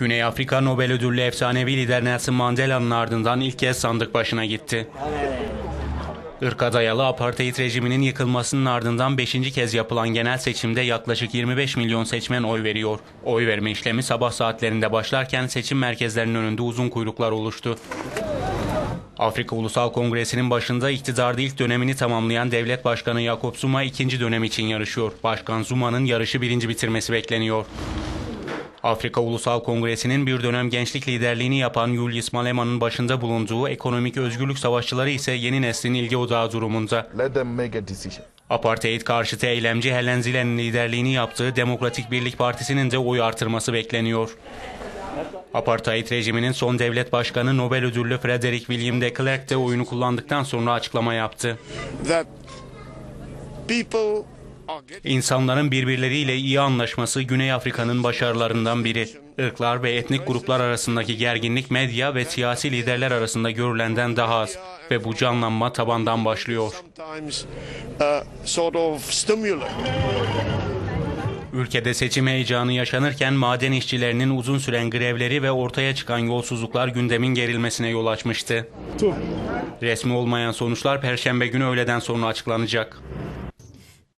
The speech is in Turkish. Güney Afrika Nobel Ödüllü efsanevi lider Nelson Mandela'nın ardından ilk kez sandık başına gitti. Irka dayalı apartheid rejiminin yıkılmasının ardından 5. kez yapılan genel seçimde yaklaşık 25 milyon seçmen oy veriyor. Oy verme işlemi sabah saatlerinde başlarken seçim merkezlerinin önünde uzun kuyruklar oluştu. Afrika Ulusal Kongresi'nin başında iktidarda ilk dönemini tamamlayan devlet başkanı Jacob Zuma ikinci dönem için yarışıyor. Başkan Zuma'nın yarışı birinci bitirmesi bekleniyor. Afrika Ulusal Kongresi'nin bir dönem gençlik liderliğini yapan Julius Malema'nın başında bulunduğu ekonomik özgürlük savaşçıları ise yeni neslin ilgi odağı durumunda. Apartheid karşıtı eylemci Helen Zile'nin liderliğini yaptığı Demokratik Birlik Partisi'nin de oy artırması bekleniyor. Apartheid rejiminin son devlet başkanı Nobel ödüllü Frederick William de Klerk de oyunu kullandıktan sonra açıklama yaptı. İnsanların birbirleriyle iyi anlaşması Güney Afrika'nın başarılarından biri. Irklar ve etnik gruplar arasındaki gerginlik medya ve siyasi liderler arasında görülenden daha az ve bu canlanma tabandan başlıyor. Ülkede seçim heyecanı yaşanırken maden işçilerinin uzun süren grevleri ve ortaya çıkan yolsuzluklar gündemin gerilmesine yol açmıştı. Resmi olmayan sonuçlar Perşembe günü öğleden sonra açıklanacak.